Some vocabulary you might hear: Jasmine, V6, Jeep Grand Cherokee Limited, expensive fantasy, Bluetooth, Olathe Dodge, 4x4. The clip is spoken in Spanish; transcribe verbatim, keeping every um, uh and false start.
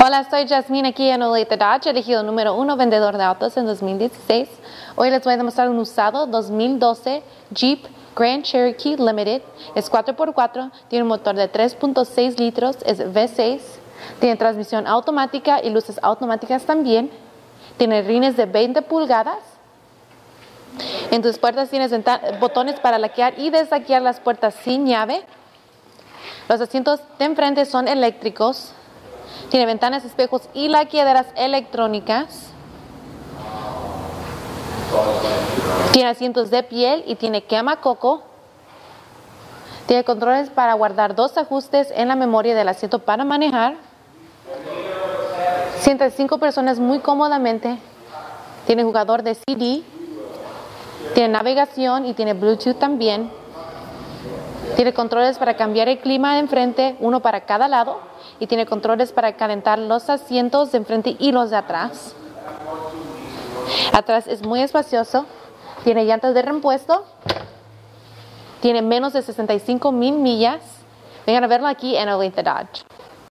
Hola, soy Jasmine aquí en Olathe Dodge, elegido número uno vendedor de autos en dos mil dieciséis. Hoy les voy a demostrar un usado dos mil doce Jeep Grand Cherokee Limited. Es cuatro por cuatro, tiene un motor de tres punto seis litros, es V seis, tiene transmisión automática y luces automáticas también. Tiene rines de veinte pulgadas. En tus puertas tienes botones para laquear y deslaquear las puertas sin llave. Los asientos de enfrente son eléctricos. Tiene ventanas, espejos y laqueaderas electrónicas. Tiene asientos de piel y tiene quema coco. Tiene controles para guardar dos ajustes en la memoria del asiento para manejar. Sienta cinco personas muy cómodamente. Tiene jugador de C D. Tiene navegación y tiene Bluetooth también. Tiene controles para cambiar el clima de enfrente, uno para cada lado. Y tiene controles para calentar los asientos de enfrente y los de atrás. Atrás es muy espacioso. Tiene llantas de repuesto. Tiene menos de sesenta y cinco mil millas. Vengan a verlo aquí en Olathe Dodge.